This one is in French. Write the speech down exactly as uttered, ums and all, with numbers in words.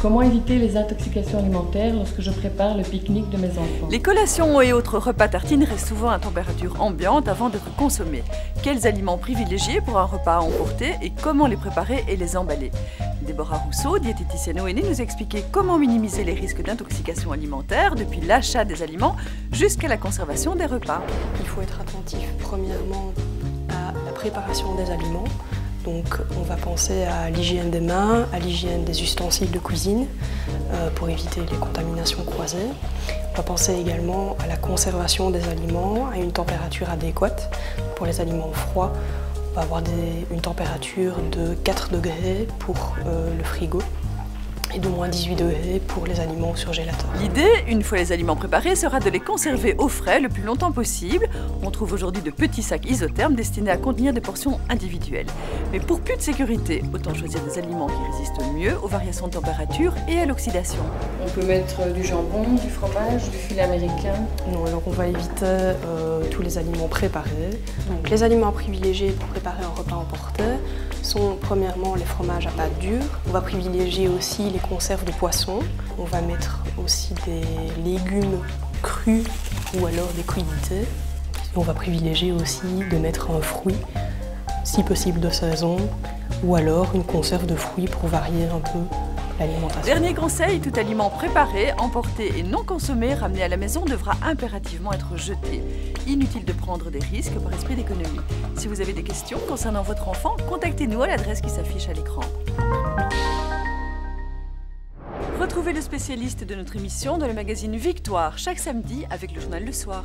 Comment éviter les intoxications alimentaires lorsque je prépare le pique-nique de mes enfants? Les collations et autres repas tartines restent souvent à température ambiante avant d'être consommés. Quels aliments privilégier pour un repas à emporter et comment les préparer et les emballer? Déborah Rousseau, diététicienne O N E, nous expliquait comment minimiser les risques d'intoxication alimentaire depuis l'achat des aliments jusqu'à la conservation des repas. Il faut être attentif premièrement à la préparation des aliments. Donc on va penser à l'hygiène des mains, à l'hygiène des ustensiles de cuisine euh, pour éviter les contaminations croisées. On va penser également à la conservation des aliments à une température adéquate. Pour les aliments froids, on va avoir des, une température de quatre degrés pour euh, le frigo et de moins dix-huit degrés pour les aliments surgélateurs. L'idée, une fois les aliments préparés, sera de les conserver au frais le plus longtemps possible. On trouve aujourd'hui de petits sacs isothermes destinés à contenir des portions individuelles. Mais pour plus de sécurité, autant choisir des aliments qui résistent mieux aux variations de température et à l'oxydation. On peut mettre du jambon, du fromage, du fil américain. Non, alors on va éviter euh, tous les aliments préparés. Donc les aliments privilégiés pour préparer un repas emporté sont premièrement les fromages à pâte dure. On va privilégier aussi les conserves de poissons. On va mettre aussi des légumes crus ou alors des crudités. On va privilégier aussi de mettre un fruit, si possible de saison, ou alors une conserve de fruits pour varier un peu l'alimentation. Dernier conseil, tout aliment préparé, emporté et non consommé, ramené à la maison, devra impérativement être jeté. Inutile de prendre des risques par esprit d'économie. Si vous avez des questions concernant votre enfant, contactez-nous à l'adresse qui s'affiche à l'écran. Retrouvez le spécialiste de notre émission dans le magazine Victoire, chaque samedi avec le journal Le Soir.